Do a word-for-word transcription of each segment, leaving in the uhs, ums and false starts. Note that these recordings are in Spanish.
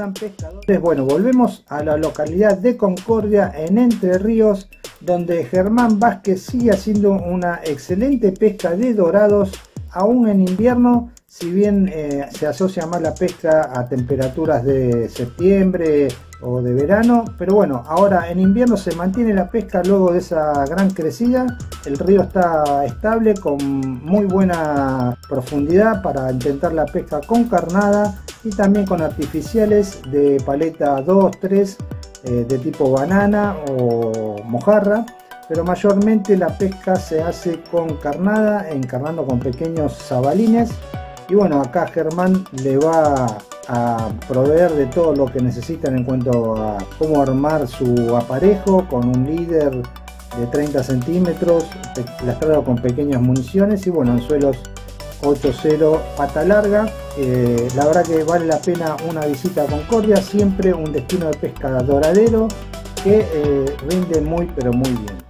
pasan pescadores? Bueno, volvemos a la localidad de Concordia en Entre Ríos, donde Germán Vázquez sigue haciendo una excelente pesca de dorados, aún en invierno, si bien eh, se asocia más la pesca a temperaturas de septiembre o de verano, pero bueno, ahora en invierno se mantiene la pesca luego de esa gran crecida. El río está estable con muy buena profundidad para intentar la pesca con carnada y también con artificiales de paleta dos, tres, eh, de tipo banana o mojarra, pero mayormente la pesca se hace con carnada, encarnando con pequeños sabalines. Y bueno, acá Germán le va a proveer de todo lo que necesitan en cuanto a cómo armar su aparejo con un líder de treinta centímetros lastrado con pequeñas municiones y bueno, anzuelos ocho cero pata larga. Eh, la verdad que vale la pena una visita a Concordia, siempre un destino de pesca doradero que eh, rinde muy pero muy bien.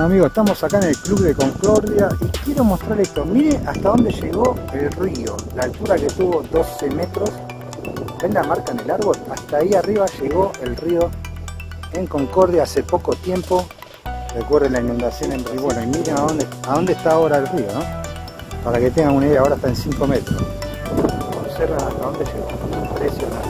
Amigos, estamos acá en el Club de Concordia y quiero mostrar esto. Mire hasta dónde llegó el río, la altura que tuvo doce metros. ¿Ven la marca en el árbol? Hasta ahí arriba llegó el río en Concordia hace poco tiempo. Recuerden la inundación en Río. Bueno, y miren a dónde, a dónde está ahora el río, ¿no? Para que tengan una idea, ahora está en cinco metros. Observen hasta dónde llegó. Impresionante.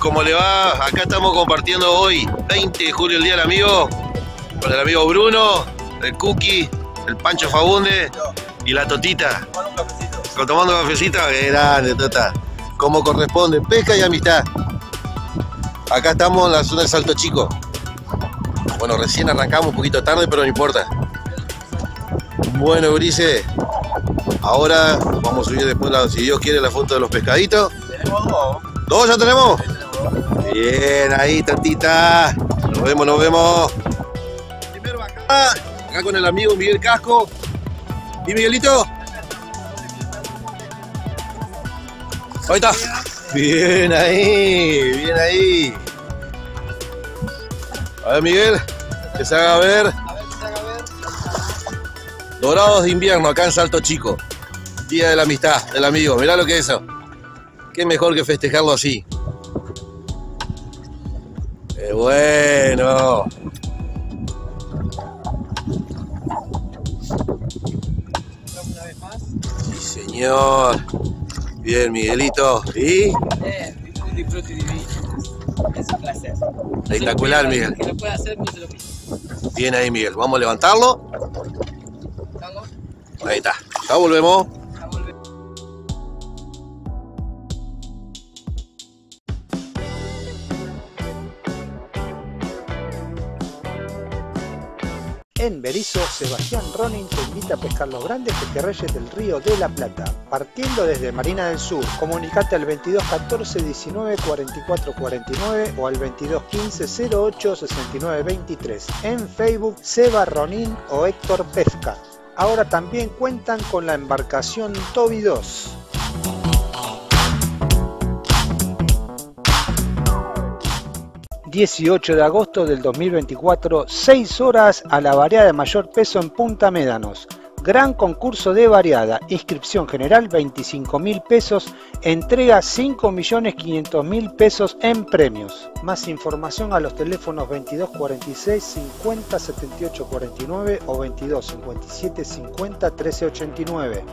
¿Cómo le va? Acá estamos compartiendo hoy, veinte de julio, el día del amigo, con el amigo Bruno, el Cookie, el Pancho Fagunde y la Totita. Tomando un cafecito. Qué grande, Tota. Como corresponde, pesca y amistad. Acá estamos en la zona de Salto Chico. Bueno, recién arrancamos un poquito tarde, pero no importa. Bueno, Brice, ahora vamos a subir después, si Dios quiere, la foto de los pescaditos. Tenemos dos. ¿Dos ya tenemos? Bien, ahí Tantita. Nos vemos, nos vemos. Primero acá, acá con el amigo Miguel Casco. ¿Y Miguelito? Ahí está. Bien ahí, bien ahí. A ver, Miguel, que se haga ver. Dorados de invierno acá en Salto Chico. Día de la amistad, del amigo. Mirá lo que es eso. Qué mejor que festejarlo así. Eh, bueno. Una vez más. Sí, señor. Bien, Miguelito. ¿Y? Eh, disfrute, disfrute y es un placer. Espectacular, Miguel. Que lo pueda hacer, no se lo pido. Bien ahí, Miguel. Vamos a levantarlo. Vamos. Ahí está. Ya volvemos. En Berisso, Sebastián Ronin te invita a pescar los grandes pejerreyes del Río de la Plata. Partiendo desde Marina del Sur, comunicate al veintidós catorce diecinueve cuarenta y cuatro cuarenta y nueve o al veintidós quince cero ocho sesenta y nueve veintitrés. En Facebook, Seba Ronin o Héctor Pesca. Ahora también cuentan con la embarcación Toby dos. dieciocho de agosto del dos mil veinticuatro, seis horas a la variada de mayor peso en Punta Médanos. Gran concurso de variada, inscripción general veinticinco mil pesos, entrega cinco millones quinientos mil pesos en premios. Más información a los teléfonos veintidós cuarenta y seis cincuenta setenta y ocho cuarenta y nueve o veintidós cincuenta y siete cincuenta trece ochenta y nueve.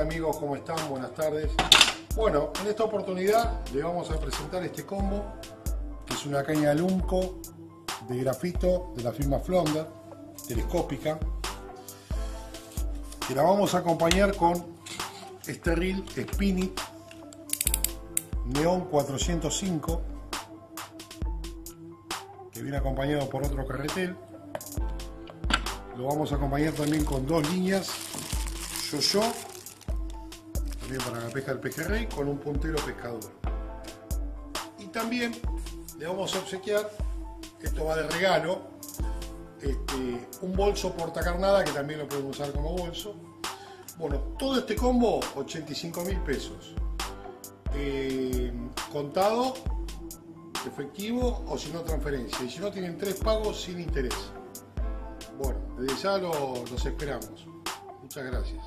Amigos, ¿cómo están? Buenas tardes. Bueno, en esta oportunidad les vamos a presentar este combo, que es una caña LUMCO de grafito de la firma Flonda, telescópica, que la vamos a acompañar con este reel Spinny Neon cuatrocientos cinco, que viene acompañado por otro carretel. Lo vamos a acompañar también con dos líneas Yo-yo para la pesca del pejerrey, con un puntero pescador. Y también le vamos a obsequiar, esto va de regalo, este, un bolso portacarnada, que también lo podemos usar como bolso. Bueno, todo este combo ochenta y cinco mil pesos, eh, contado, efectivo o si no transferencia, y si no tienen tres pagos sin interés. Bueno, desde ya lo, los esperamos. Muchas gracias.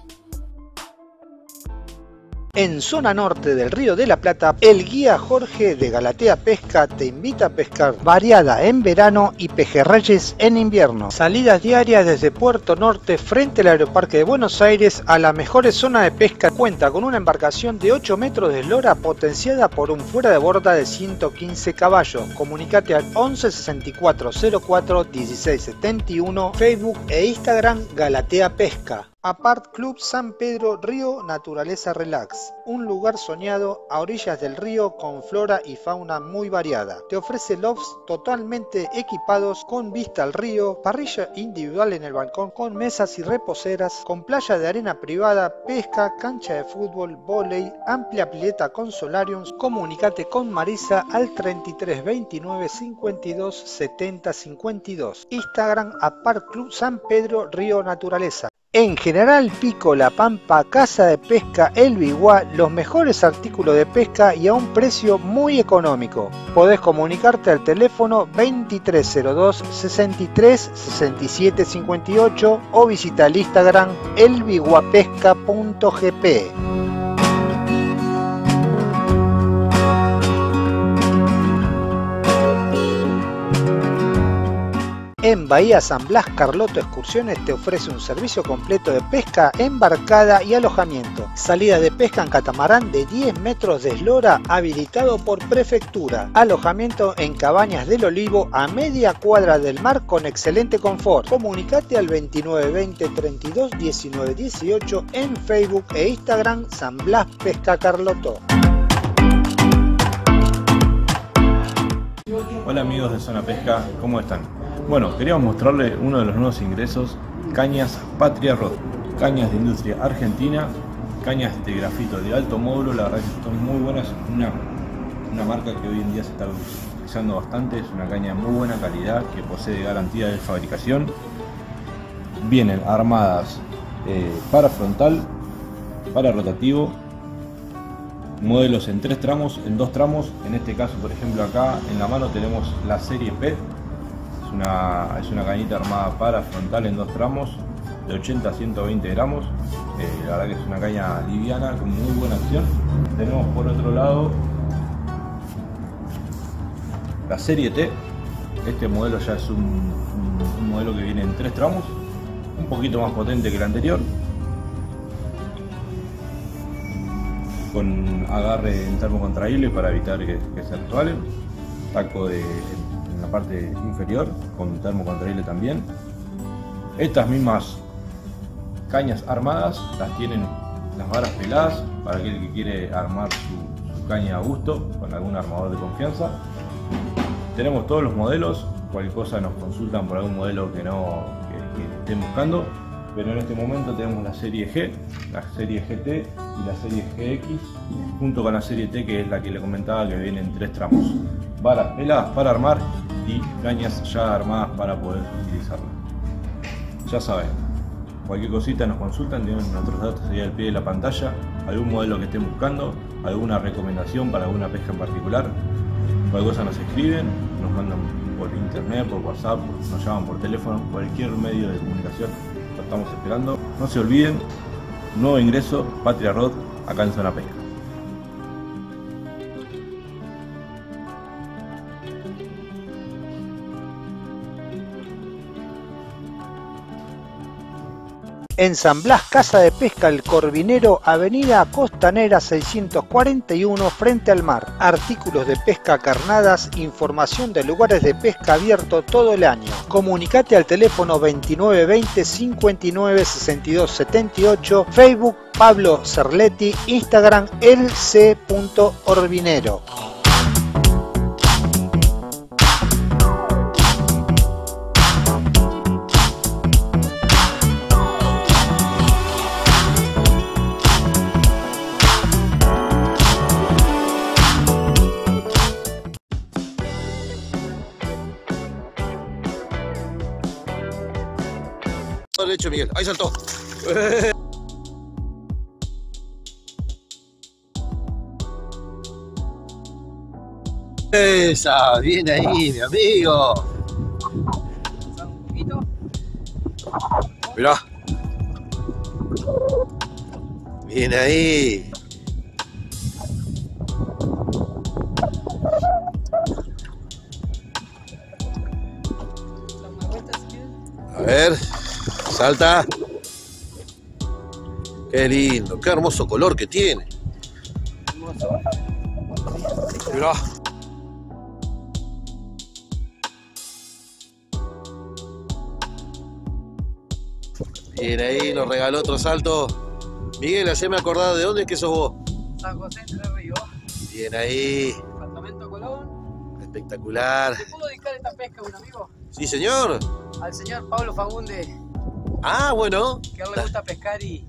En zona norte del Río de la Plata, el guía Jorge de Galatea Pesca te invita a pescar variada en verano y pejerreyes en invierno. Salidas diarias desde Puerto Norte frente al Aeroparque de Buenos Aires a la mejor zona de pesca. Cuenta con una embarcación de ocho metros de eslora potenciada por un fuera de borda de ciento quince caballos. Comunicate al once sesenta y cuatro cero cuatro dieciséis setenta y uno, Facebook e Instagram Galatea Pesca. Apart Club San Pedro Río Naturaleza Relax, un lugar soñado a orillas del río con flora y fauna muy variada. Te ofrece lofts totalmente equipados con vista al río, parrilla individual en el balcón con mesas y reposeras, con playa de arena privada, pesca, cancha de fútbol, vóley, amplia pileta con solariums. Comunicate con Marisa al treinta y tres veintinueve cincuenta y dos setenta cincuenta y dos, Instagram Apart Club San Pedro Río Naturaleza. En General Pico, La Pampa, Casa de Pesca El Biguá, los mejores artículos de pesca y a un precio muy económico. Podés comunicarte al teléfono veintitrés cero dos sesenta y tres sesenta y siete cincuenta y ocho o visita el Instagram elbiguapesca punto gp. En Bahía San Blas, Carlotto Excursiones te ofrece un servicio completo de pesca, embarcada y alojamiento. Salida de pesca en catamarán de diez metros de eslora, habilitado por prefectura. Alojamiento en Cabañas del Olivo, a media cuadra del mar, con excelente confort. Comunicate al veintinueve veinte treinta y dos diecinueve dieciocho en Facebook e Instagram San Blas Pesca Carlotto. Hola amigos de Zona Pesca, ¿cómo están? Bueno, queríamos mostrarles uno de los nuevos ingresos, cañas Patria Rod, cañas de industria argentina, cañas de grafito de alto módulo, la verdad que son muy buenas, una, una marca que hoy en día se está utilizando bastante, es una caña de muy buena calidad que posee garantía de fabricación, vienen armadas eh, para frontal, para rotativo, modelos en tres tramos, en dos tramos, en este caso por ejemplo acá en la mano tenemos la serie P. Una, es una cañita armada para frontal en dos tramos de ochenta a ciento veinte gramos, eh, la verdad que es una caña liviana con muy buena acción. Tenemos por otro lado la serie T, este modelo ya es un, un, un modelo que viene en tres tramos, un poquito más potente que el anterior, con agarre en termo contraíble para evitar que, que se resbale, taco de la parte inferior con termocontraíble también. Estas mismas cañas armadas las tienen las varas peladas, para aquel que quiere armar su, su caña a gusto con algún armador de confianza. Tenemos todos los modelos, cualquier cosa nos consultan por algún modelo que no que, que estén buscando, pero en este momento tenemos la serie G, la serie G T y la serie G X, junto con la serie T, que es la que le comentaba, que vienen tres tramos: varas peladas para armar y cañas ya armadas para poder utilizarlas. Ya saben, cualquier cosita nos consultan, tienen nuestros datos ahí al pie de la pantalla, algún modelo que estén buscando, alguna recomendación para alguna pesca en particular, cualquier cosa nos escriben, nos mandan por internet, por WhatsApp, nos llaman por teléfono, cualquier medio de comunicación lo estamos esperando. No se olviden, nuevo ingreso, Patria Rod, acá en Zona Pesca. En San Blas, Casa de Pesca El Corvinero, avenida Costanera seiscientos cuarenta y uno, frente al mar. Artículos de pesca, carnadas, información de lugares de pesca abierto todo el año. Comunicate al teléfono veintinueve veinte cincuenta y nueve sesenta y dos setenta y ocho, Facebook Pablo Cerletti, Instagram elc punto orvinero. Hecho Miguel, ahí saltó. Esa, bien ahí, mi amigo. Mirá. Bien ahí. A ver. Salta. Qué lindo, qué hermoso color que tiene. Mirá. Bien ahí, nos regaló otro salto. Miguel, haceme acordar de dónde es que sos vos. San José, Entre Ríos. Bien ahí. Departamento Colón. Espectacular. ¿Te puedo dedicar esta pesca a un amigo? Sí, señor. Al señor Pablo Fagunde. Ah, bueno. Que a él le gusta pescar y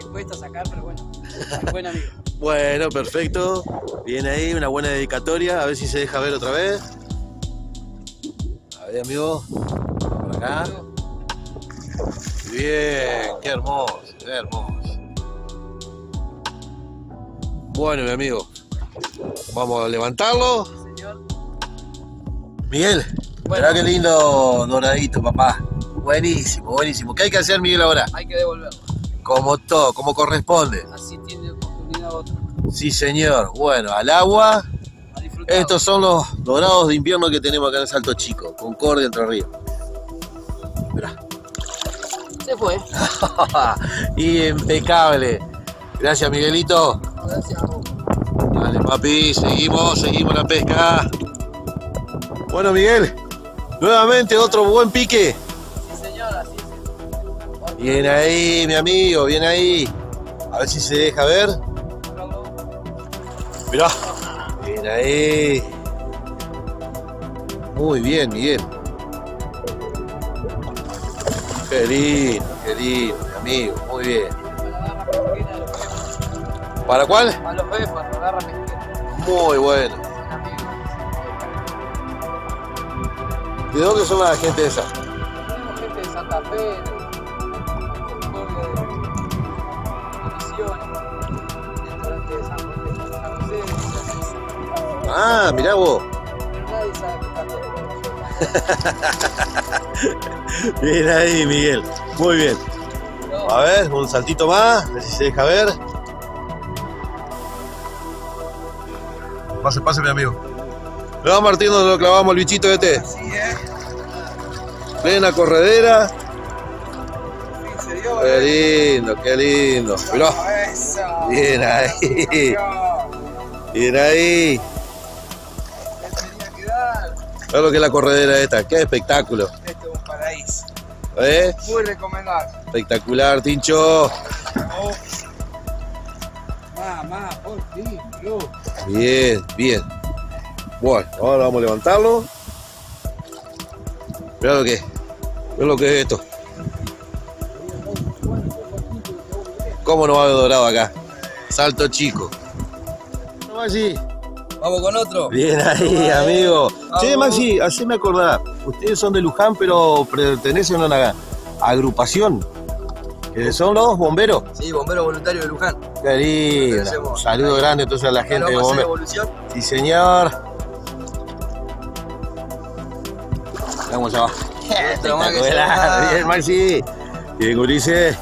le cuesta sacar, pero bueno, es buen amigo. Bueno, perfecto. Bien ahí, una buena dedicatoria. A ver si se deja ver otra vez. A ver, amigo. Por acá. Bien, qué hermoso, qué hermoso. Bueno, mi amigo. Vamos a levantarlo. Señor. Miguel, bueno. Mirá qué lindo doradito, papá. Buenísimo, buenísimo. ¿Qué hay que hacer, Miguel, ahora? Hay que devolverlo. Como todo, como corresponde. Así tiene oportunidad otro. Sí, señor. Bueno, al agua. Estos son los dorados de invierno que tenemos acá en el Salto Chico. Concordia, Entre Ríos. Mirá. Se fue. Impecable. Gracias, Miguelito. Gracias a vos. Dale, papi. Seguimos, seguimos la pesca. Bueno, Miguel. Nuevamente otro buen pique. Bien ahí, mi amigo, bien ahí. A ver si se deja ver. Mirá. Bien ahí. Muy bien, Miguel. Qué lindo, qué lindo, mi amigo. Muy bien. ¿Para cuál? Para los bebés, para la garra pesquera. Muy bueno. ¿De dónde son la gente esa? Tenemos gente de Santa Fe. Ah, mirá vos. Bien ahí, Miguel. Muy bien. A ver, un saltito más. A ver si se deja ver. Pase, pase, mi amigo. No, Martín, nos lo clavamos el bichito de té. Sí, eh. Plena corredera. Sí, se dio, qué lindo, eh. qué lindo. Mirá. Eso. Bien ahí. Bien ahí. Mirá lo que es la corredera esta, qué espectáculo. Este es un paraíso. ¿Eh? Muy recomendable. Espectacular, Tincho. Oh. Bien, bien. Bueno, ahora vamos a levantarlo. Mira lo que es. Mira lo que es esto. ¿Cómo nos va a haber dorado acá? Salto chico. No, así. Vamos con otro. Bien ahí, amigo. Vamos. Che, Maxi, así me acordaba. Ustedes son de Luján, pero pertenecen a una agrupación. Que son los bomberos. Sí, bomberos voluntarios de Luján. Qué lindo. Saludo grande entonces a la gente de bomberos. Sí, señor. Vamos allá. Bien, Maxi. Bien, Ulises.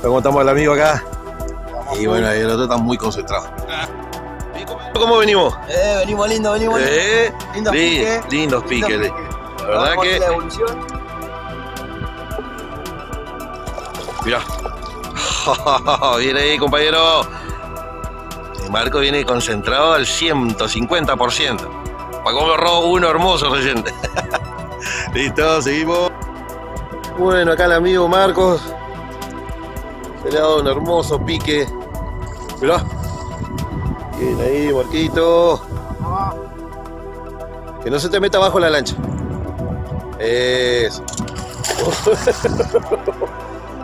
¿Cómo estamos el amigo acá? Y bueno, el otro está muy concentrado. ¿Cómo venimos? Eh, venimos lindo, venimos lindo. Eh, lindos piques. Lindos piques. Lindo pique. La verdad que... La evolución. Mirá. Viene ahí, compañero. El Marco viene concentrado al ciento cincuenta por ciento. Paco me robó uno hermoso recién. Listo, seguimos. Bueno, acá el amigo Marcos. Se le ha dado un hermoso pique. Mirá. Bien ahí, Marquito. Que no se te meta abajo la lancha. Eso.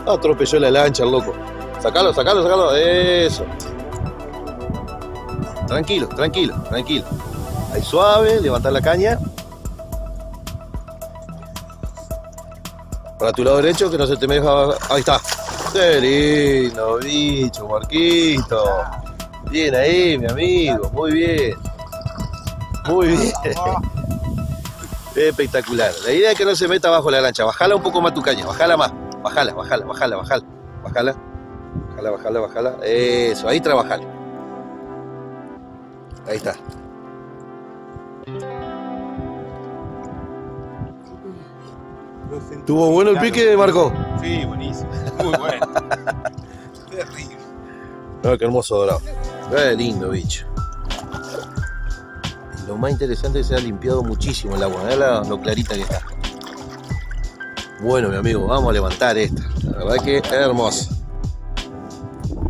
Atropelló la lancha, el loco. Sacalo, sacalo, sacalo. Eso. Tranquilo, tranquilo, tranquilo. Ahí suave, levantar la caña. Para tu lado derecho, que no se te meta abajo. Ahí está. Qué lindo, bicho, Marquito. Bien ahí, mi amigo, muy bien. Muy bien. Espectacular. La idea es que no se meta bajo la lancha. Bajala un poco más tu caña, bajala más. Bajala, bajala, bajala, bajala. Bajala, bajala, bajala, bajala. Eso, ahí trabajala. Ahí está. ¿Tuvo bueno el pique, Marco? Sí, buenísimo. Muy bueno. Terrible. No, qué hermoso dorado. Qué lindo, bicho. Lo más interesante es que se ha limpiado muchísimo el agua. Mirá lo clarita que está. Bueno, mi amigo, vamos a levantar esta. La verdad que es hermosa.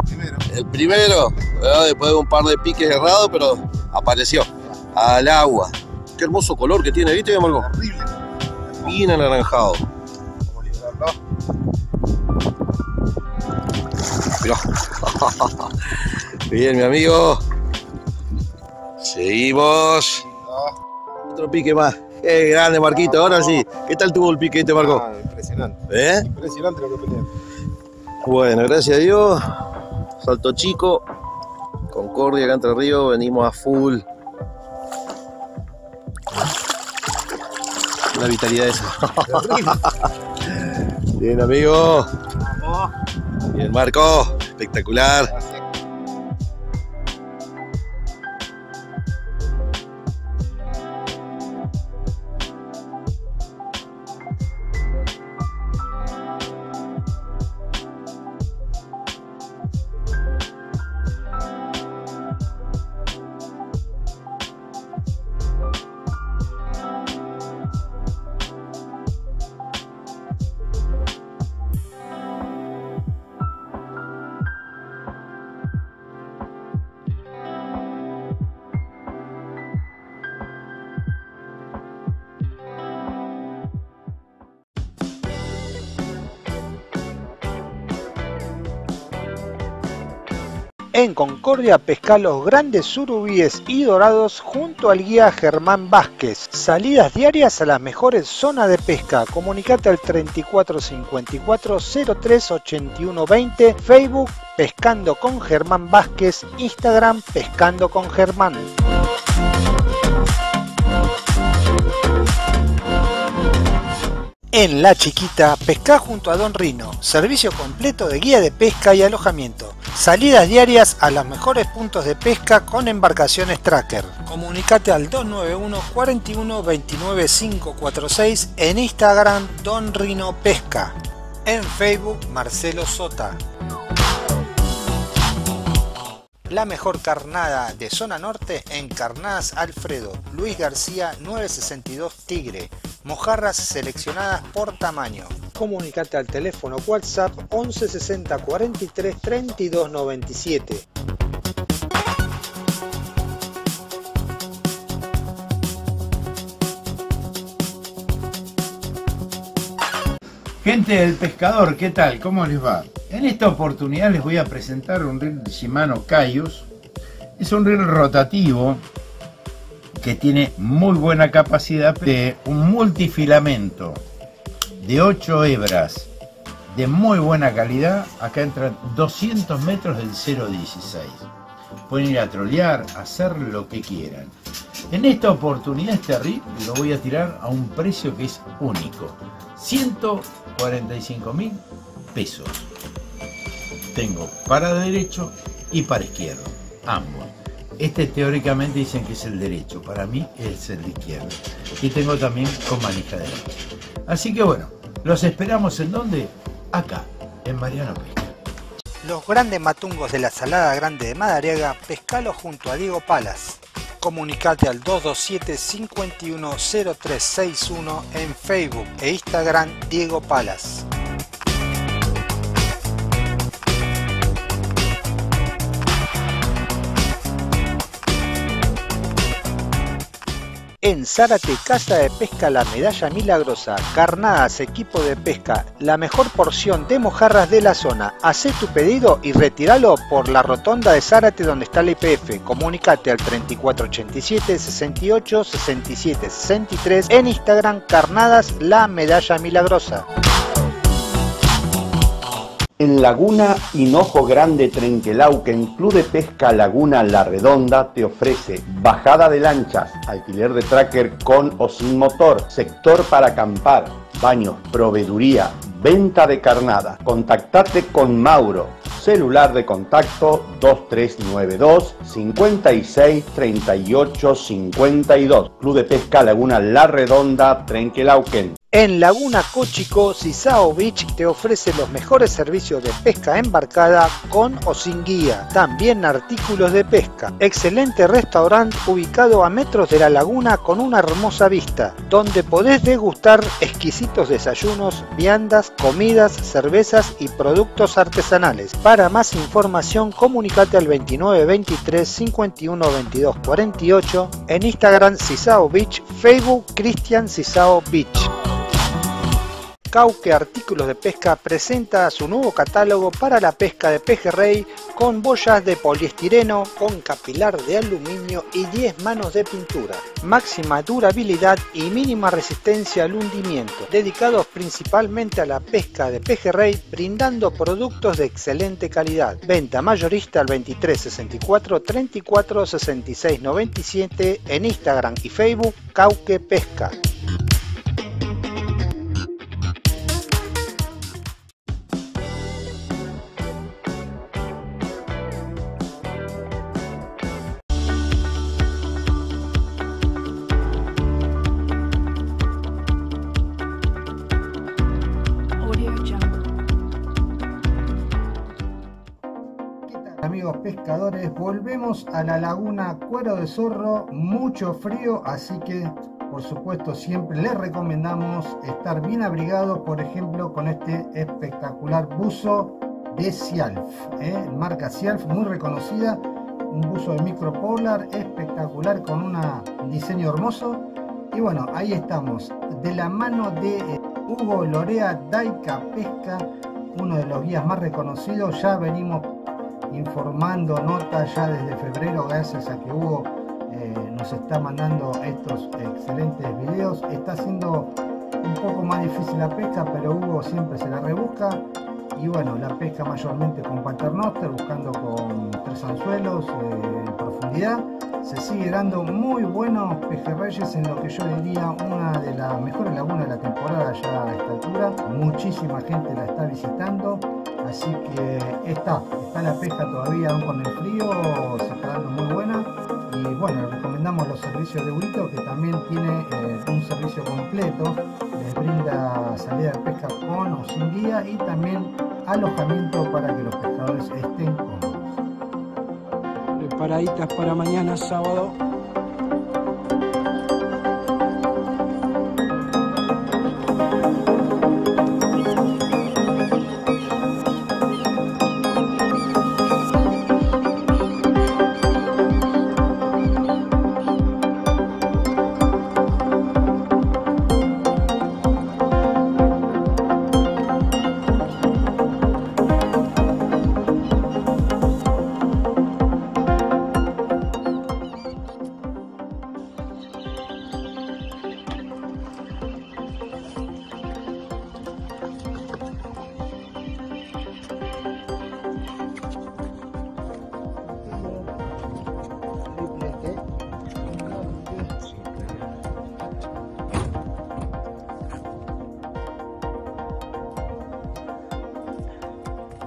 Primero. El primero, ¿verdad? Después de un par de piques errados, pero apareció. Al agua. Qué hermoso color que tiene, ¿viste, Marco? Horrible. Bien anaranjado. Vamos a liberarlo. Bien, mi amigo. Seguimos. No. Otro pique más. Qué grande, Marquito. No, no. Ahora sí. ¿Qué tal tuvo el pique este, Marco? Ah, impresionante. ¿Eh? Impresionante lo que peleé. Bueno, gracias a Dios. Salto Chico. Concordia, acá Entre Ríos. Venimos a full. La vitalidad esa. Bien, amigo. Vamos. Bien, Marco. Espectacular. En Concordia pesca los grandes surubíes y dorados junto al guía Germán Vázquez. Salidas diarias a las mejores zonas de pesca. Comunicate al treinta y cuatro cincuenta y cuatro cero tres ochenta y uno veinte. Facebook Pescando con Germán Vázquez. Instagram Pescando con Germán. En La Chiquita, pesca junto a Don Rino, servicio completo de guía de pesca y alojamiento. Salidas diarias a los mejores puntos de pesca con embarcaciones tracker. Comunicate al dos nueve uno cuatro uno dos nueve cinco cuatro seis, en Instagram Don Rino Pesca, en Facebook Marcelo Sota. La mejor carnada de zona norte en Carnadas Alfredo, Luis García novecientos sesenta y dos Tigre. Mojarras seleccionadas por tamaño. Comunicate al teléfono WhatsApp once sesenta cuarenta y tres treinta y dos noventa y siete. Gente del pescador, ¿qué tal? ¿Cómo les va? En esta oportunidad les voy a presentar un reel de Shimano Caius. Es un reel rotativo que tiene muy buena capacidad de un multifilamento de ocho hebras de muy buena calidad. Acá entran doscientos metros del cero dieciséis. Pueden ir a trolear, a hacer lo que quieran. En esta oportunidad este reel lo voy a tirar a un precio que es único, ciento cuarenta y cinco mil pesos. Tengo para derecho y para izquierdo, ambos. Este teóricamente dicen que es el derecho, para mí es el izquierdo. Y tengo también con manija derecha. Así que bueno, los esperamos ¿en dónde? Acá, en Mariano Pesca. Los grandes matungos de la Salada Grande de Madariaga, pescalos junto a Diego Palas. Comunicate al dos dos siete, cincuenta y uno, cero tres sesenta y uno en Facebook e Instagram Diego Palas. En Zárate, Casa de Pesca La Medalla Milagrosa, carnadas, equipo de pesca, la mejor porción de mojarras de la zona. Hacé tu pedido y retiralo por la rotonda de Zárate donde está el I P F. Comunicate al treinta y cuatro ochenta y siete, sesenta y ocho, sesenta y siete, sesenta y tres en Instagram Carnadas La Medalla Milagrosa. En Laguna Hinojo Grande, Trenquelauquen, Club de Pesca Laguna La Redonda te ofrece bajada de lanchas, alquiler de tracker con o sin motor, sector para acampar, baños, proveeduría, venta de carnadas. Contactate con Mauro, celular de contacto dos tres nueve dos, cincuenta y seis, treinta y ocho, cincuenta y dos, Club de Pesca Laguna La Redonda, Trenquelauquen. En Laguna Cochico, Sisao Beach te ofrece los mejores servicios de pesca embarcada con o sin guía. También artículos de pesca. Excelente restaurante ubicado a metros de la laguna con una hermosa vista, donde podés degustar exquisitos desayunos, viandas, comidas, cervezas y productos artesanales. Para más información, comunicate al veintinueve veintitrés, cincuenta y uno veintidós cuarenta y ocho en Instagram Sisao Beach, Facebook Cristian Sisao Beach. Cauque Artículos de Pesca presenta su nuevo catálogo para la pesca de pejerrey con boyas de poliestireno, con capilar de aluminio y diez manos de pintura. Máxima durabilidad y mínima resistencia al hundimiento, dedicados principalmente a la pesca de pejerrey, brindando productos de excelente calidad. Venta mayorista al veintitrés sesenta y cuatro, treinta y cuatro, sesenta y seis, noventa y siete en Instagram y Facebook Cauque Pesca. Pescadores, volvemos a la laguna Cuero de Zorro, mucho frío, así que por supuesto siempre les recomendamos estar bien abrigados, por ejemplo con este espectacular buzo de Sialf, ¿eh? Marca Sialf, muy reconocida, un buzo de micro polar espectacular con una, un diseño hermoso. Y bueno, ahí estamos, de la mano de eh, Hugo Lorea, Daika Pesca, uno de los guías más reconocidos. Ya venimos informando notas ya desde febrero, gracias a que Hugo eh, nos está mandando estos excelentes videos. Está siendo un poco más difícil la pesca, pero Hugo siempre se la rebusca. Y bueno, la pesca mayormente con paternoster, buscando con tres anzuelos eh, en profundidad. Se sigue dando muy buenos pejerreyes en lo que yo diría una de las mejores lagunas de la temporada ya a esta altura. Muchísima gente la está visitando. Así que está, está la pesca todavía aún con el frío, se está dando muy buena. Y bueno, recomendamos los servicios de Huito, que también tiene eh, un servicio completo. Les brinda salida de pesca con o sin guía y también alojamiento para que los pescadores estén cómodos. Preparaditas para mañana sábado.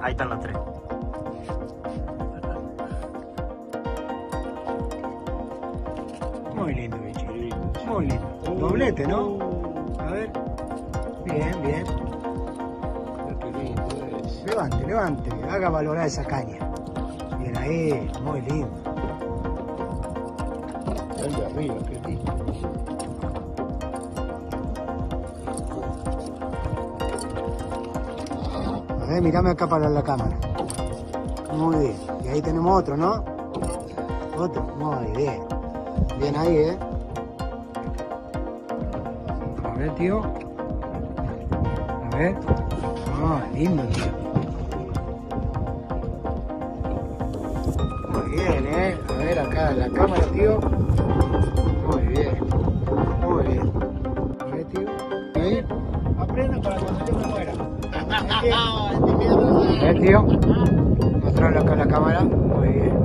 Ahí están los tres. Muy lindo, bicho. Muy lindo. Uh, Doblete, ¿no? Uh, A ver. Bien, bien. Levante, levante. Haga valorar esa caña. Bien ahí. Muy lindo. El de arriba, qué lindo. Eh, mirame acá para la cámara. Muy bien. Y ahí tenemos otro, ¿no? Otro. Muy bien. Bien ahí, ¿eh? A ver, tío. A ver. Ah, oh, lindo, tío. Muy bien, ¿eh? A ver acá en la cámara, tío. Muy bien. Muy bien. A ver, tío. A ver. Aprendo para cuando yo me muera. A ver, tío, mostrarlo acá a la cámara. Muy bien.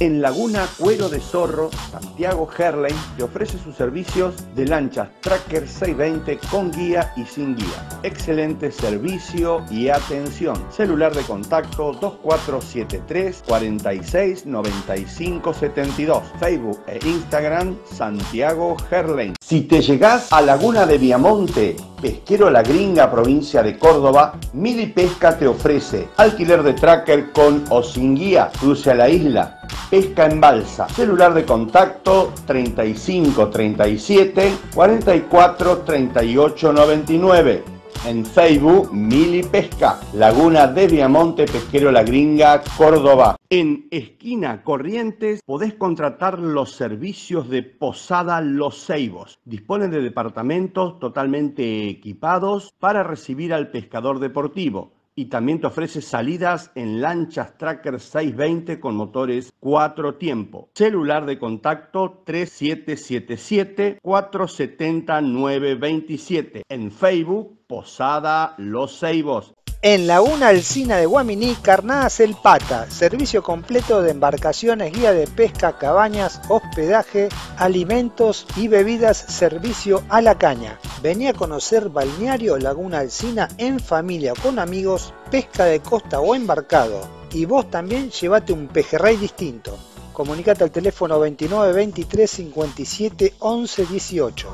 En Laguna Cuero de Zorro, Santiago Herlein te ofrece sus servicios de lanchas Tracker seiscientos veinte con guía y sin guía. Excelente servicio y atención. Celular de contacto dos cuatro siete tres, cuatro seis, nueve cinco siete dos. Facebook e Instagram Santiago Herlein. Si te llegás a Laguna de Viamonte, Pesquero La Gringa, provincia de Córdoba, Mili Pesca te ofrece alquiler de tracker con o sin guía, cruce a la isla, pesca en balsa, celular de contacto treinta y cinco, treinta y siete, cuarenta y cuatro, treinta y ocho, noventa y nueve. En Facebook, Mili Pesca, Laguna de Viamonte, Pesquero La Gringa, Córdoba. En Esquina Corrientes podés contratar los servicios de Posada Los Ceibos. Disponen de departamentos totalmente equipados para recibir al pescador deportivo. Y también te ofrece salidas en lanchas Tracker seiscientos veinte con motores cuatro tiempos. Celular de contacto tres siete siete siete, cuatro siete cero, nueve dos siete. En Facebook, Posada Los Ceibos. En Laguna Alsina de Guaminí, Carnadas El Pata, servicio completo de embarcaciones, guía de pesca, cabañas, hospedaje, alimentos y bebidas, servicio a la caña. Vení a conocer balneario Laguna Alsina en familia, con amigos, pesca de costa o embarcado. Y vos también llévate un pejerrey distinto. Comunicate al teléfono veintinueve, veintitrés, cincuenta y siete, once, dieciocho.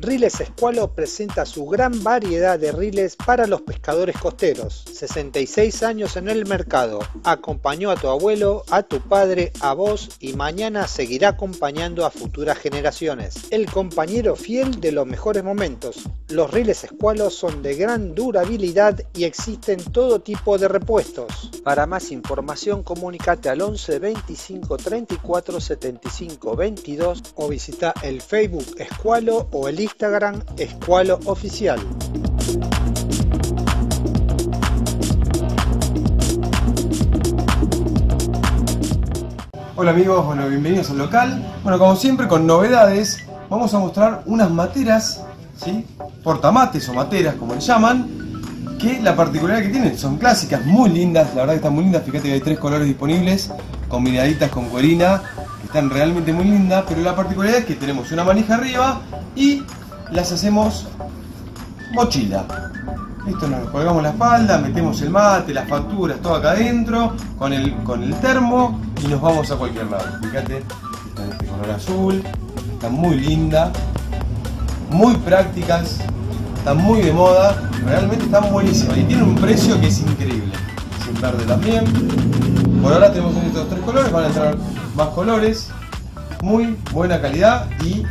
Riles Escualo presenta su gran variedad de riles para los pescadores costeros. sesenta y seis años en el mercado. Acompañó a tu abuelo, a tu padre, a vos y mañana seguirá acompañando a futuras generaciones. El compañero fiel de los mejores momentos. Los riles Escualo son de gran durabilidad y existen todo tipo de repuestos. Para más información comunícate al once, veinticinco, treinta y cuatro, setenta y cinco, veintidós o visita el Facebook Escualo o el Instagram Instagram Escualo Oficial. Hola amigos, bueno, bienvenidos al local. Bueno, como siempre con novedades, vamos a mostrar unas materas, ¿sí? Portamates o materas, como le llaman, que la particularidad que tienen, son clásicas, muy lindas, la verdad que están muy lindas. Fíjate que hay tres colores disponibles, combinaditas con cuerina, que están realmente muy lindas, pero la particularidad es que tenemos una manija arriba y las hacemos mochila. Esto nos colgamos la espalda, metemos el mate, las facturas, todo acá adentro, con el, con el termo y nos vamos a cualquier lado. Fíjate, está en este color azul, está muy linda, muy prácticas, están muy de moda, realmente están buenísimas y tienen un precio que es increíble. Sin verde también. Por ahora tenemos estos tres colores, van a entrar más colores, muy buena calidad y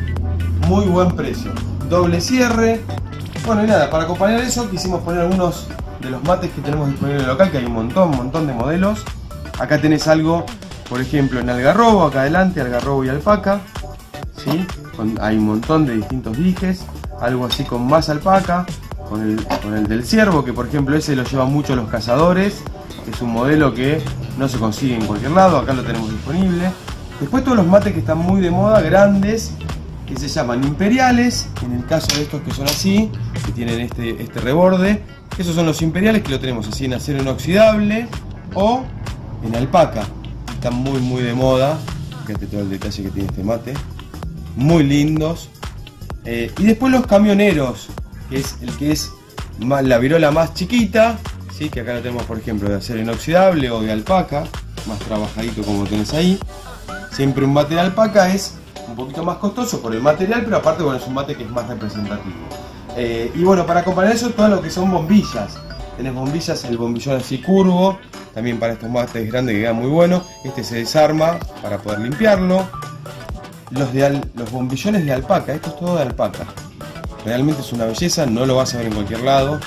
muy buen precio, doble cierre. Bueno, y nada, para acompañar eso quisimos poner algunos de los mates que tenemos disponibles en el local, que hay un montón, un montón de modelos. Acá tenés algo, por ejemplo, en algarrobo, acá adelante, algarrobo y alpaca, ¿sí? Con, hay un montón de distintos dijes, algo así con más alpaca, con el, con el del ciervo, que por ejemplo ese lo llevan mucho los cazadores. Es un modelo que no se consigue en cualquier lado, acá lo tenemos disponible. Después todos los mates que están muy de moda, grandes, que se llaman imperiales, en el caso de estos que son así, que tienen este, este reborde. Esos son los imperiales, que lo tenemos así en acero inoxidable o en alpaca. Están muy muy de moda, fíjate todo el detalle que tiene este mate, muy lindos. Eh, y después los camioneros, que es el que es más, la virola más chiquita, ¿sí? Que acá lo tenemos por ejemplo de acero inoxidable o de alpaca, más trabajadito como tenés ahí. Siempre un mate de alpaca es un poquito más costoso por el material, pero aparte bueno, es un mate que es más representativo. Eh, y bueno, para acompañar eso, todo lo que son bombillas. Tenés bombillas, el bombillón así curvo, también para estos mates grandes que quedan muy buenos. Este se desarma para poder limpiarlo. Los, de al, los bombillones de alpaca, esto es todo de alpaca. Realmente es una belleza, no lo vas a ver en cualquier lado.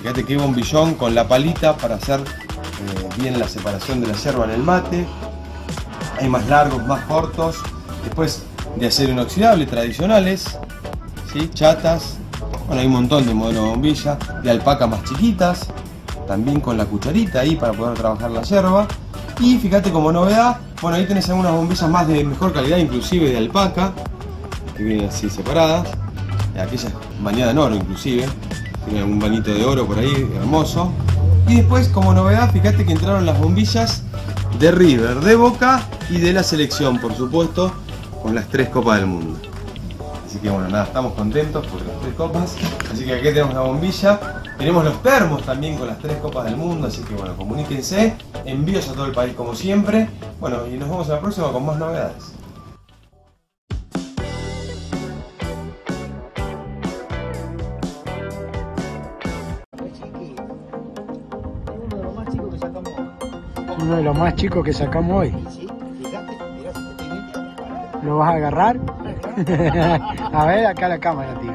Fíjate que bombillón con la palita para hacer eh, bien la separación de la yerba en el mate. Hay más largos, más cortos. Después de acero inoxidable, tradicionales, ¿sí? Chatas. Bueno, hay un montón de modelos de bombilla, de alpaca más chiquitas, también con la cucharita ahí para poder trabajar la yerba. Y fíjate como novedad, bueno, ahí tenés algunas bombillas más de mejor calidad, inclusive de alpaca, que vienen así separadas, aquellas bañadas en oro inclusive, tienen algún bañito de oro por ahí, hermoso. Y después como novedad, fíjate que entraron las bombillas de River, de Boca y de la selección, por supuesto, con las tres copas del mundo. Así que bueno, nada, estamos contentos por las tres copas. Así que aquí tenemos la bombilla. Tenemos los termos también con las tres copas del mundo. Así que bueno, comuníquense. Envíos a todo el país como siempre. Bueno, y nos vemos a la próxima con más novedades. Uno de los más chicos que sacamos hoy. ¿Lo vas a agarrar? A ver, acá la cámara, tío.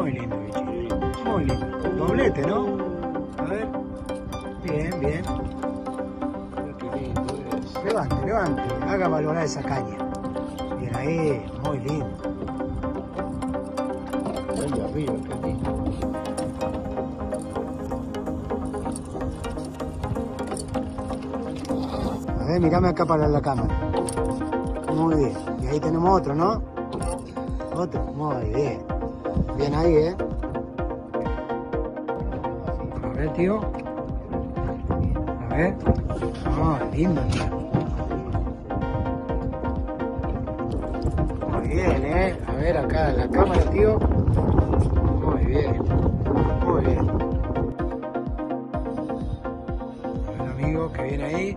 Muy lindo, bicho. Muy lindo. Doblete, ¿no? A ver. Bien, bien. Levante, levante. Haga valorar esa caña. Bien ahí, muy lindo. Ahí arriba, qué lindo. Eh, mirame acá para la cámara. Muy bien. Y ahí tenemos otro, ¿no? Otro. Muy bien. Bien ahí, ¿eh? A ver, tío. A ver. Oh, lindo, tío. Muy bien, ¿eh? A ver acá la cámara, tío. Muy bien. Muy bien. A ver, amigo, que viene ahí.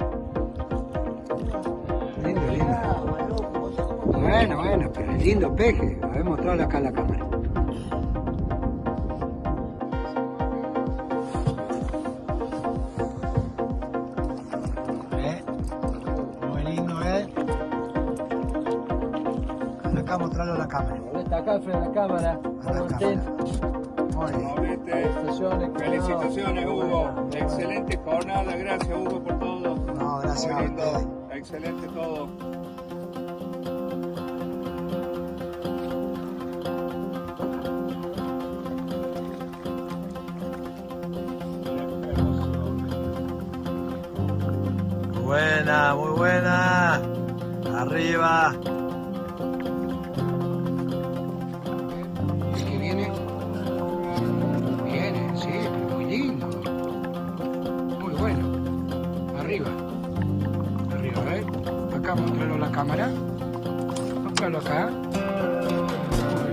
Bueno, bueno, pero el lindo peje, lo voy a mostrar acá a la cámara. ¿Eh? Muy lindo, ¿eh? Acá mostrarlo a la cámara. Está acá frente a la cámara. A la cámara. Muy bien. Felicitaciones, Hugo. Excelente jornada, gracias, Hugo, por todo. No, gracias a ustedes. Excelente todo. Buena, muy buena. Arriba. ¿Y qué viene? Viene, sí, muy lindo. Muy bueno. Arriba. Arriba, a ver. Acá mostralo la cámara. Mostralo acá.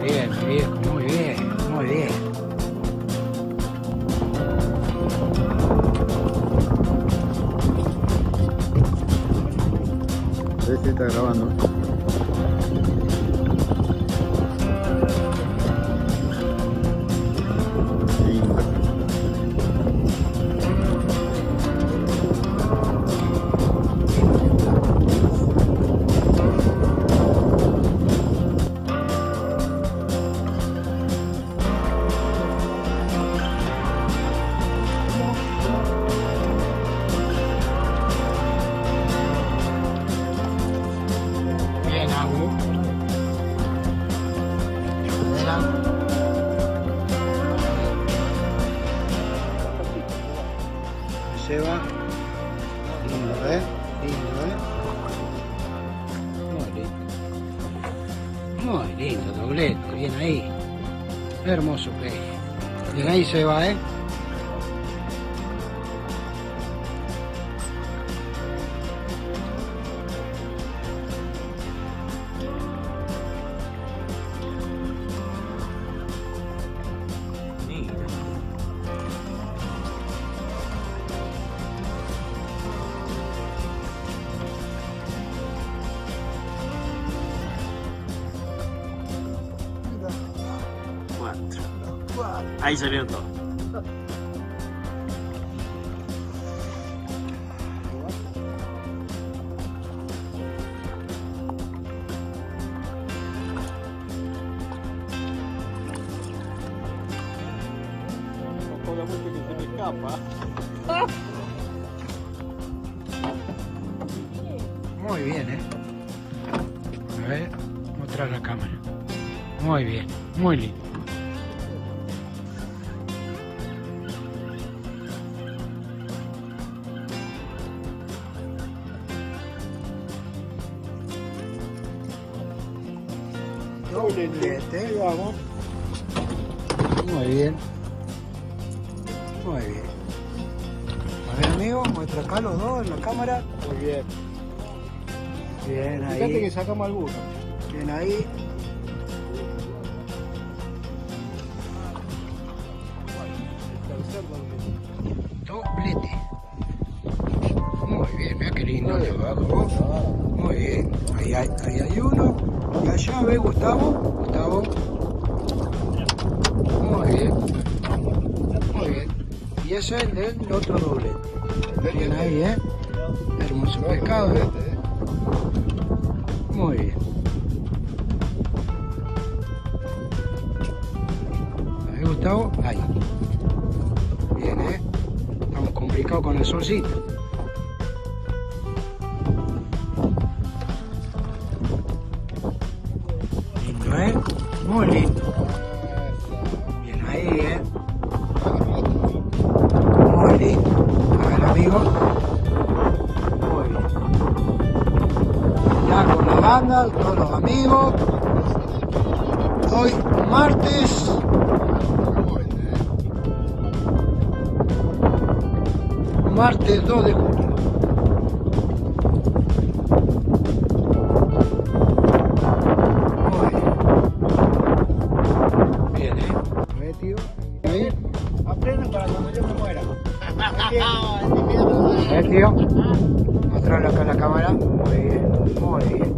Muy bien, muy bien, muy bien, muy bien. Sí, está grabando. Sí. lleva. Lindo, eh. Lindo, eh. Muy lindo. Muy lindo, doblete. Bien ahí. Hermoso pez. Bien ahí se va, eh. Ahí salieron todos. Muy bien, eh. A ver, mostrar la cámara. Muy bien, muy lindo. Vamos. Muy bien. Muy bien. A ver, amigo, muestra acá los dos en la cámara. Muy bien. Bien, fíjate ahí. Fíjate que sacamos algunos. Bien ahí. Doblete. Muy bien, mira qué lindo de abajo. Muy bien. Ahí hay, ahí hay uno. Y allá, ve, Gustavo. Gustavo. Muy bien. Muy bien. Y ese es el del otro doble. Bien ahí, eh. Hermoso pescado, eh. Muy bien. Ahí, Gustavo. Ahí. Bien, eh. Estamos complicados con el solcito. Muy lindo. Bien ahí, eh. Muy lindo. A ver, amigo. Muy bien. Ya con la banda, todos los amigos. Hoy martes. Martes dos de julio. Mostrarlo acá en la cámara. Muy bien, muy bien.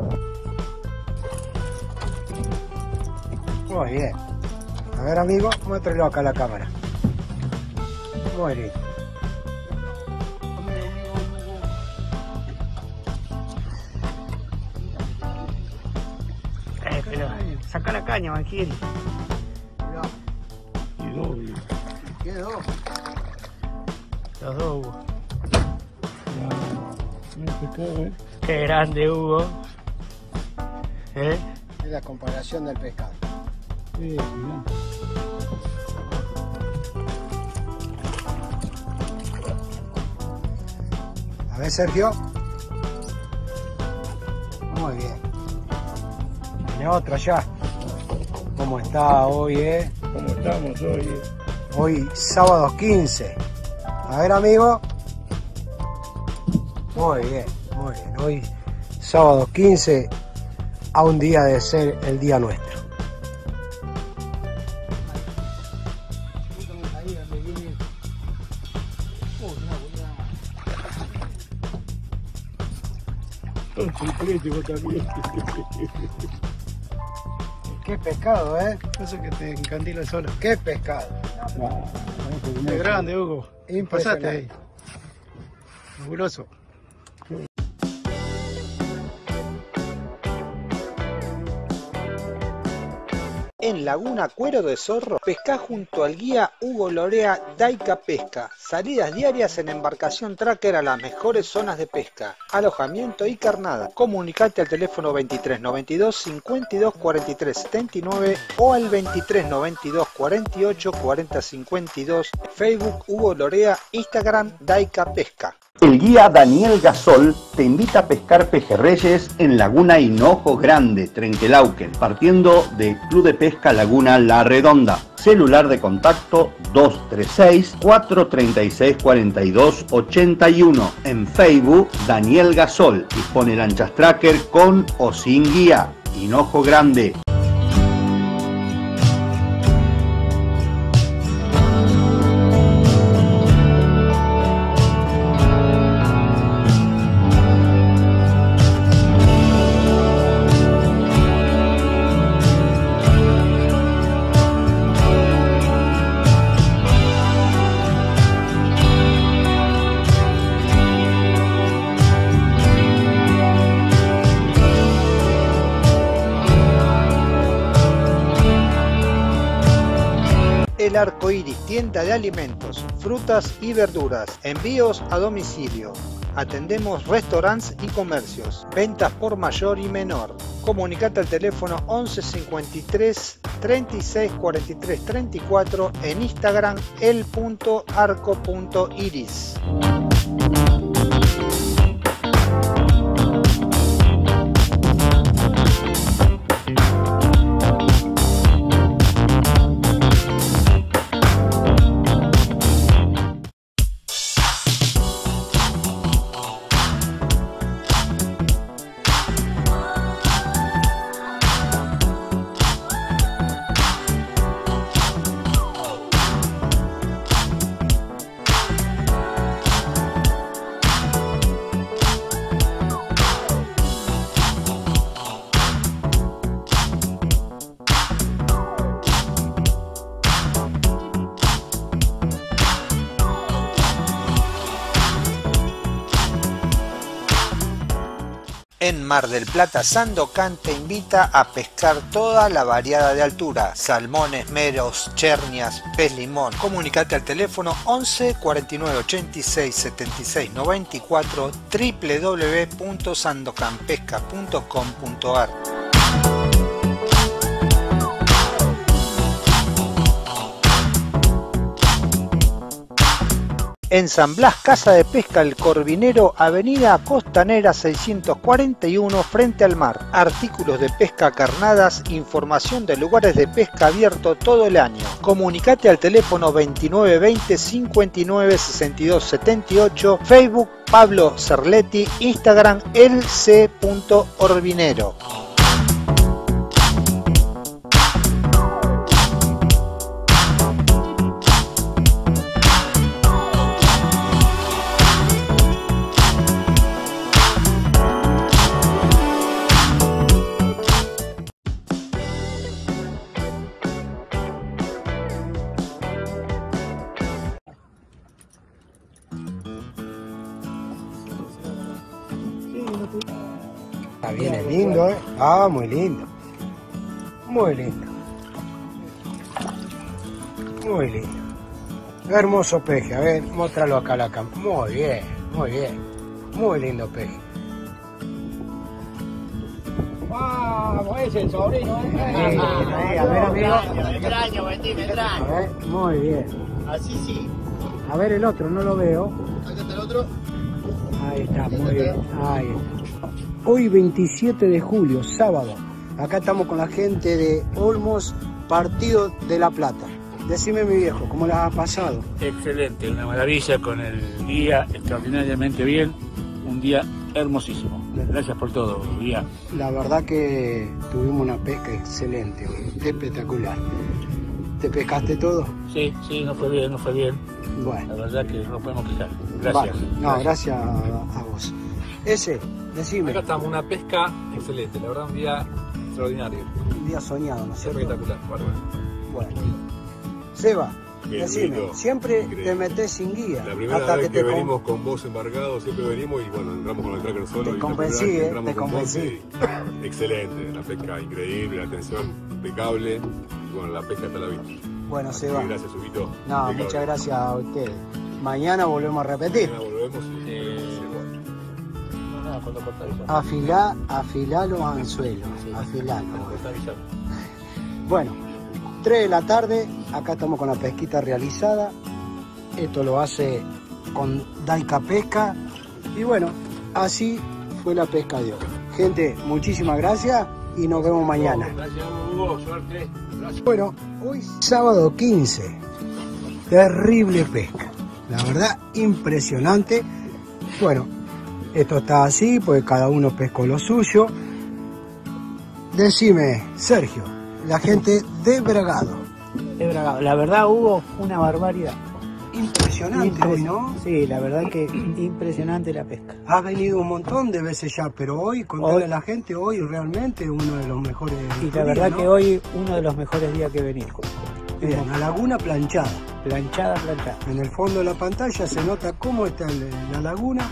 Muy bien. A ver, amigo, muéstralo acá en la cámara. Muy bien. Eh, pero saca la caña, Manjiri. Qué doble. Qué doble. Los dos hubo. Qué grande, Hugo. ¿Eh? Es la comparación del pescado. Sí, ¿no? A ver, Sergio. Muy bien. Viene otro allá. ¿Cómo está hoy, eh? ¿Cómo estamos hoy? Eh? Hoy, sábado quince. A ver, amigo. Muy bien, muy bien. Hoy, sábado quince, a un día de ser el día nuestro. Qué pescado, ¿eh? Eso que te encandila solo. Qué pescado. No, qué grande, Hugo. Pasaste ahí. Fabuloso. en Laguna Cuero de Zorro, pescá junto al guía Hugo Lorea Daica Pesca. Salidas diarias en embarcación tracker a las mejores zonas de pesca, alojamiento y carnada. Comunicate al teléfono veintitrés noventa y dos cincuenta y dos cuarenta y tres setenta y nueve o al veintitrés noventa y dos cuarenta y ocho cuarenta cincuenta y dos. Facebook Hugo Lorea, Instagram Daica Pesca. El guía Daniel Gasol te invita a pescar pejerreyes en Laguna Hinojo Grande, Trenquelauquen, partiendo del Club de Pesca Laguna La Redonda. Celular de contacto dos tres seis cuatro tres seis cuatro dos ocho uno. En Facebook, Daniel Gasol. Dispone lanchas tracker con o sin guía. Hinojo Grande. El Arco Iris, tienda de alimentos, frutas y verduras, envíos a domicilio. Atendemos restaurantes y comercios, ventas por mayor y menor. Comunicate al teléfono once cincuenta y tres treinta y seis cuarenta y tres treinta y cuatro, en Instagram el punto arco punto iris. En Mar del Plata, Sandocan te invita a pescar toda la variada de altura. Salmones, meros, chernias, pez limón. Comunicate al teléfono once cuarenta y nueve ochenta y seis setenta y seis noventa y cuatro, doble u doble u doble u punto sandocanpesca punto com punto ar. En San Blas, Casa de Pesca El Corvinero, Avenida Costanera seiscientos cuarenta y uno, frente al mar. Artículos de pesca, carnadas, información de lugares de pesca abierto todo el año. Comunicate al teléfono veintinueve veinte cincuenta y nueve sesenta y dos setenta y ocho, Facebook Pablo Cerletti, Instagram elc punto orvinero. Viene lindo, ¿eh? Ah, muy lindo. Muy lindo. Muy lindo. Hermoso peje, a ver, muéstralo acá a la cámara. Muy bien, muy bien. Muy lindo peje. ¡Vamos! Es el sobrino, ¿eh? Sí, ahí, a ver, amigo. Me extraño, Betty, me extraño. A ver, muy bien. Así sí. A ver el otro, no lo veo. Acá está el otro. Ahí está, muy bien. Ahí está. Hoy veintisiete de julio, sábado, acá estamos con la gente de Olmos, Partido de La Plata. Decime, mi viejo, ¿cómo la ha pasado? Excelente, una maravilla con el guía, extraordinariamente bien, un día hermosísimo. Gracias por todo, guía. La verdad que tuvimos una pesca excelente, espectacular. ¿Te pescaste todo? Sí, sí, no fue bien, no fue bien. Bueno. La verdad que no podemos quejar. Gracias. Vale. No, gracias a, a vos. Ese, decime. Acá estamos, una pesca excelente, la verdad, un día extraordinario. Un día soñado, ¿no es cierto? Espectacular, bárbaro. Bueno. Seba, Decime, rico. Siempre increíble. Te metés sin guía. La primera hasta vez que, que te venimos con... con vos embargados, siempre venimos y bueno, entramos con el tracker solo. Te y convencí, eh, te convencí. Con y... Excelente, la pesca increíble, la atención impecable. Y bueno, la pesca está a la vista. Bueno, se va. Gracias, Subito. No, impecable. Muchas gracias a ustedes. Mañana volvemos a repetir. Mañana volvemos y... Eh... Afilá, afilá los anzuelos, afilá los. Bueno, tres de la tarde, acá estamos con la pesquita realizada. Esto lo hace con Daika Pesca. Y bueno, así fue la pesca de hoy. Gente, muchísimas gracias y nos vemos mañana. Gracias, Hugo, suerte. Bueno, hoy sábado quince. Terrible pesca. La verdad, impresionante. Bueno, esto está así, pues cada uno pescó lo suyo. Decime, Sergio, la gente de Bragado. De Bragado. La verdad, Hugo, una barbaridad. Impresionante, Impres hoy, ¿no? Sí, la verdad que impresionante la pesca. Ha venido un montón de veces ya, pero hoy, contarle a la gente, hoy realmente uno de los mejores días. Y la días, verdad ¿no? que hoy uno de los mejores días que venís. Bien, la laguna planchada. Planchada, planchada. En el fondo de la pantalla se nota cómo está la laguna.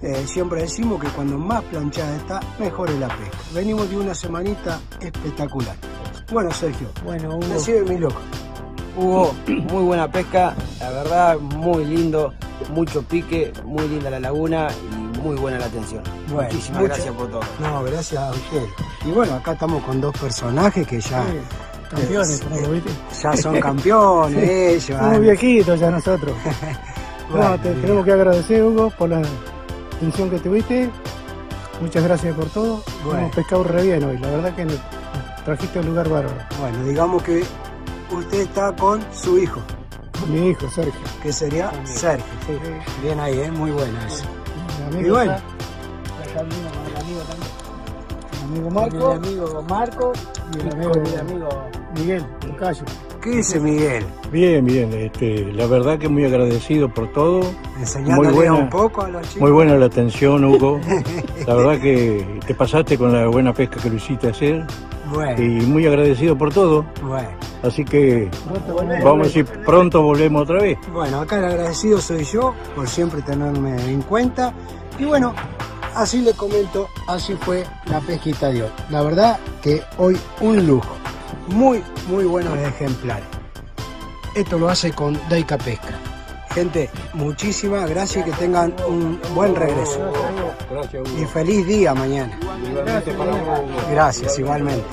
Eh, siempre decimos que cuando más planchada está, mejor es la pesca. Venimos de una semanita espectacular. Bueno, Sergio, bueno, Hugo, recibe mi loco. Hugo, muy buena pesca, la verdad, muy lindo, mucho pique, muy linda la laguna y muy buena la atención. Bueno, muchísimas mucho. gracias por todo. No, gracias a usted. Y bueno, acá estamos con dos personajes que ya... Sí. Campeones, eh, eh, ya son campeones sí. ellos. Somos viejitos ya nosotros. Bueno, no, te bien. tenemos que agradecer, Hugo, por la... atención que tuviste, muchas gracias por todo. Bueno. Hemos pescado re bien hoy, la verdad que nos trajiste un lugar bárbaro. Bueno, digamos que usted está con su hijo. Mi hijo, Sergio. Que sería También. Sergio. Sí, sí. Bien ahí, ¿eh? Muy buena eso. Mi amigo, bueno. Está, está bien, el amigo también. Mi amigo Marco. Mi amigo Marco. Y el amigo, mi amigo Miguel, el callo. ¿Qué dice Miguel? Bien, bien, este, la verdad que muy agradecido por todo. Enseñándole muy buena, un poco a los chicos. Muy buena la atención, Hugo. La verdad que te pasaste con la buena pesca que lo hiciste hacer. Bueno. Y muy agradecido por todo. Bueno. Así que volvemos, vamos a decir, pronto volvemos otra vez. Bueno, acá el agradecido soy yo por siempre tenerme en cuenta. Y bueno, así le comento, así fue la pesquita de hoy. La verdad que hoy un lujo. Muy, muy buenos ejemplares. Esto lo hace con Daika Pesca. Gente, muchísimas gracias y que tengan un buen regreso. Gracias, Hugo. Y feliz día mañana. Igualmente para vos. Gracias, igualmente.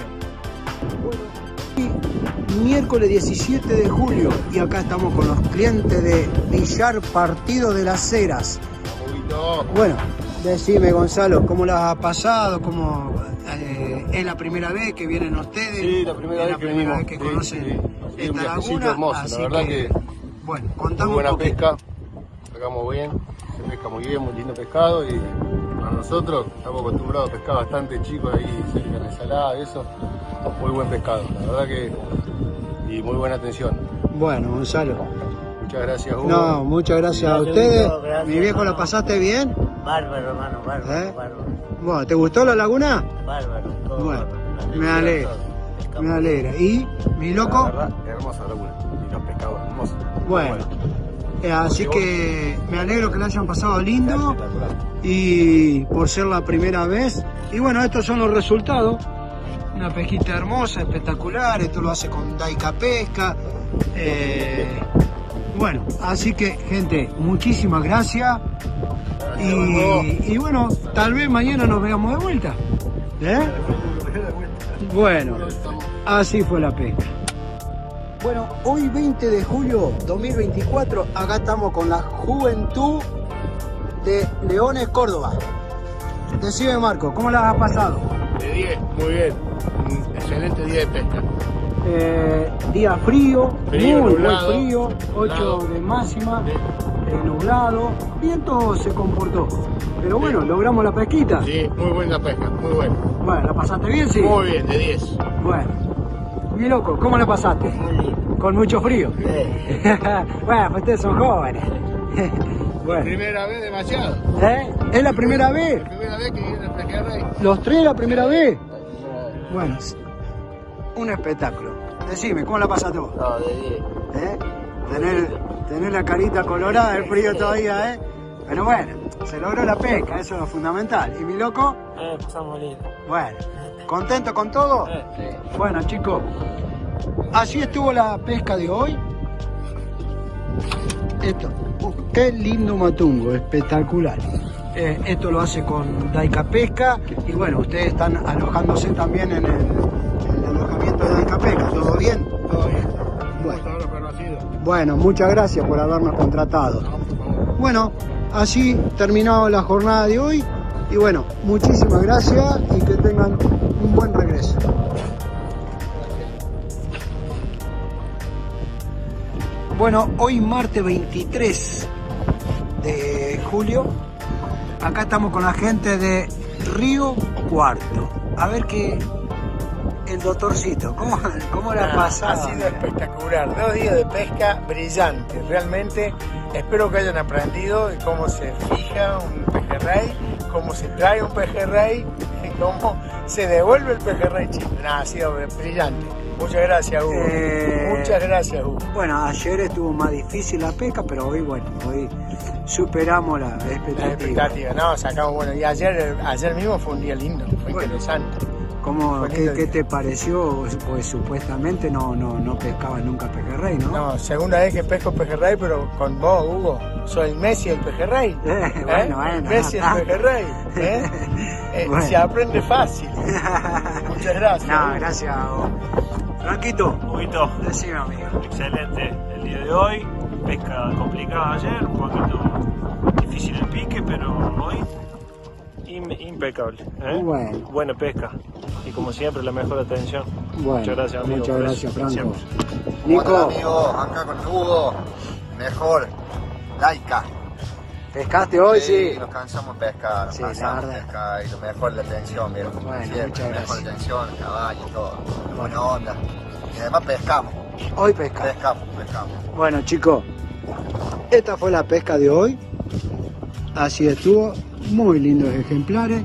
Y miércoles diecisiete de julio y acá estamos con los clientes de Villar Partido de las Heras. Bueno, decime, Gonzalo, ¿cómo las ha pasado? ¿Cómo...? Eh, ¿Es la primera vez que vienen ustedes? Sí, la primera, vez, la que primera vez que conocen sí, sí. esta laguna. Sí, hermoso, así la verdad que, que bueno, contamos buena un pesca, sacamos bien, se pesca muy bien, muy lindo pescado y para nosotros estamos acostumbrados a pescar bastante chico ahí, cerca de ensalada, eso, muy buen pescado, la verdad que y muy buena atención. Bueno, Gonzalo. Muchas gracias, Hugo. No, muchas gracias a ustedes. Gracias, Mi viejo, ¿la pasaste bien? Bárbaro, hermano, bárbaro, ¿Eh? bárbaro. Bueno, ¿te gustó la laguna? Bárbaro, todo bueno, bárbaro. Me alegra, me alegra. ¿Y mi loco? La verdad, hermosa laguna, y los pescados hermosos. Bueno, eh, así que me alegro que la hayan pasado lindo y por ser la primera vez. Y bueno, estos son los resultados. Una pesquita hermosa, espectacular. Esto lo hace con Daika Pesca. Eh, bueno, así que, gente, muchísimas gracias. Y, y bueno, tal vez mañana nos veamos de vuelta. ¿Eh? Bueno, así fue la pesca. Bueno, hoy veinte de julio dos mil veinticuatro, acá estamos con la Juventud de Leones Córdoba. Decime, Marco, ¿cómo las has pasado? De diez, muy bien. Un excelente día de pesca. Eh, día frío, frío muy, nublado, muy frío, ocho nublado, de máxima. Sí. Nublado, viento se comportó, pero bueno, sí. logramos la pesquita. Sí, muy buena pesca, muy buena. Bueno, ¿la pasaste bien? Sí. Muy bien, de diez. Bueno, mi loco, ¿cómo la pasaste? Muy bien. ¿Con mucho frío? Sí. Bueno, pues ustedes son jóvenes. Bueno. Primera vez demasiado. ¿Eh? ¿Es la primera vez? La primera vez que viene a pescar ahí. ¿Los tres la primera sí. vez? Bueno, un espectáculo. Decime, ¿cómo la pasaste vos? No, de diez. ¿Eh? tener, tener la carita colorada, el frío todavía, ¿eh? Pero bueno, se logró la pesca, eso es lo fundamental. ¿Y mi loco? Eh, pasamos lindo. Bueno, ¿contento con todo? Eh, sí. Bueno, chicos, así estuvo la pesca de hoy. Esto, uh, qué lindo matungo, espectacular. Eh, esto lo hace con Daika Pesca y bueno, ustedes están alojándose también en el, en el alojamiento de Daika Pesca. ¿Todo bien? Todo bien. Bueno, bueno, muchas gracias por habernos contratado. Bueno, así terminado la jornada de hoy y bueno, muchísimas gracias y que tengan un buen regreso. Bueno, hoy martes veintitrés de julio, acá estamos con la gente de Río Cuarto. A ver qué... El doctorcito, ¿cómo, cómo la ha pasado? Ha sido espectacular, dos días de pesca brillante, realmente. Espero que hayan aprendido de cómo se fija un pejerrey, cómo se trae un pejerrey, cómo se devuelve el pejerrey chico. Nah, ha sido brillante. Muchas gracias, Hugo. Eh... Muchas gracias, Hugo. Bueno, ayer estuvo más difícil la pesca, pero hoy, bueno, hoy superamos la expectativa. La expectativa, no, sacamos bueno. Y ayer, ayer mismo fue un día lindo, fue bueno, interesante. ¿Cómo, qué, ¿Qué te pareció? Pues supuestamente no, no, no pescaba nunca pejerrey, ¿no? No, segunda vez que pesco pejerrey, pero con vos, Hugo. Soy Messi el pejerrey. Eh, ¿eh? Bueno, bueno. Messi el pejerrey. ¿eh? eh, bueno. Se aprende fácil. Muchas gracias. No, amigo. Gracias a vos. Marquito, Huguito, decime, amigo. Excelente el día de hoy. Pesca complicada ayer, un poquito difícil el pique, pero hoy... impecable, ¿eh? Bueno. Buena pesca y como siempre la mejor atención. Bueno, muchas gracias, amigo. Muchas gracias, Franco. Nico. Hola, amigo, acá con Hugo, mejor, Daika. ¿Pescaste hoy? Sí, sí. Nos cansamos de pescar, sí, la verdad. Pesca y lo mejor la atención, mira, como bueno, siempre, muchas gracias. Mejor atención, caballo, todo, bueno. Buena onda y además pescamos. Hoy pescamos. Pescamos, pescamos. Bueno, chicos, esta fue la pesca de hoy, así estuvo. Muy lindos ejemplares.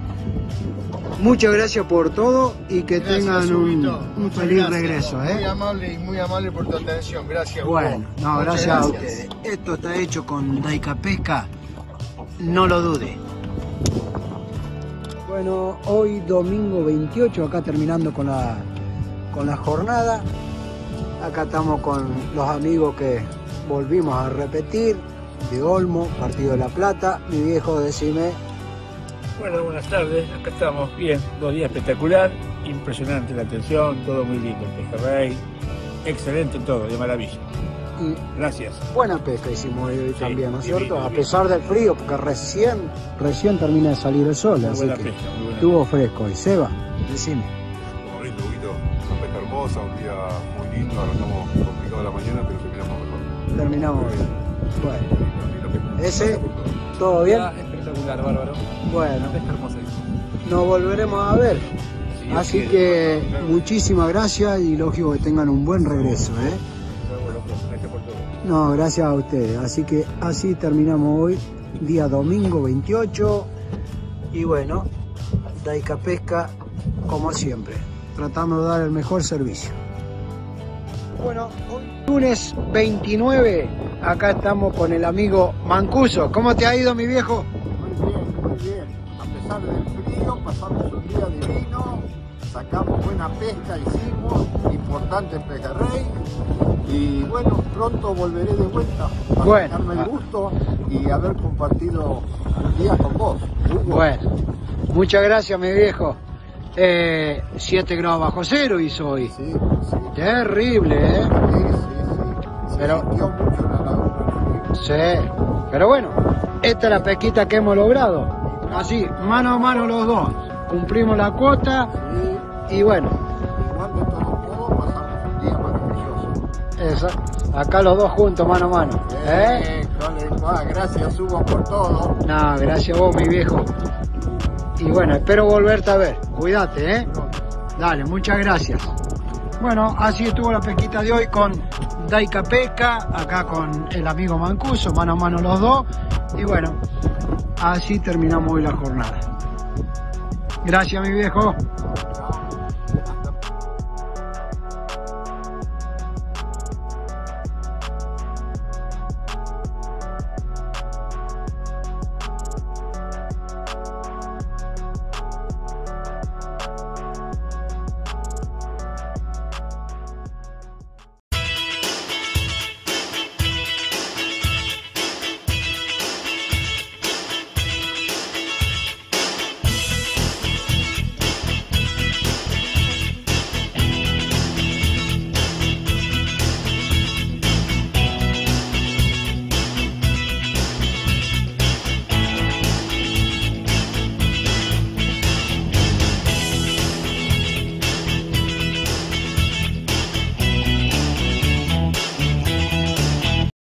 Muchas gracias por todo y que gracias, tengan un, un feliz gracias, regreso. Muy eh. amable y muy amable por tu atención. Gracias. Bueno, no, gracias, gracias a ustedes. Esto está hecho con Daika Pesca. No lo dude. Bueno, hoy domingo veintiocho, acá terminando con la, con la jornada. Acá estamos con los amigos que volvimos a repetir. De Olmo, Partido de la Plata, mi viejo, decime. Bueno, buenas tardes, acá estamos bien, dos días espectacular, impresionante la atención, todo muy lindo, el pejerrey, excelente todo, de maravilla. Y gracias. Buena pesca hicimos hoy sí, también, ¿no es cierto? Bien, a pesar bien. Del frío, porque recién, recién termina de salir el sol, muy así buena que pesca, muy buena estuvo pesca. Fresco. Y Seba, decime. Muy lindo, Huguito, una pesca hermosa, un día muy lindo, arrancamos complicado la mañana, pero terminamos mejor. Terminamos bien. Bueno, ese, ¿todo bien? Ah, espectacular, bárbaro. Bueno, nos volveremos a ver. Sí, así bien, que claro. Muchísimas gracias y lógico que tengan un buen regreso. ¿eh? No, gracias a ustedes. Así que así terminamos hoy, día domingo veintiocho. Y bueno, Daika Pesca, como siempre, tratamos de dar el mejor servicio. Bueno, hoy lunes veintinueve. Acá estamos con el amigo Mancuso. ¿Cómo te ha ido, mi viejo? Muy bien, muy bien. A pesar del frío, pasamos un día divino, sacamos buena pesca, hicimos, importante el pejerrey. Y bueno, pronto volveré de vuelta para bueno, darme el gusto y haber compartido días con vos. Hugo. Bueno, muchas gracias, mi viejo. Eh, siete grados bajo cero hizo hoy. Sí, sí. Terrible, ¿eh? Sí, sí, sí. Pero... Sí, pero bueno, esta es la pesquita que hemos logrado. Así, mano a mano los dos. Cumplimos la cuota y bueno. Eso, acá los dos juntos, mano a mano. ¿Eh? Gracias, Hugo, por todo. No, gracias a vos, mi viejo. Y bueno, espero volverte a ver. Cuídate, ¿eh? Dale, muchas gracias. Bueno, así estuvo la pesquita de hoy con Daika Pesca, acá con el amigo Mancuso, mano a mano los dos. Y bueno, así terminamos hoy la jornada. Gracias, mi viejo.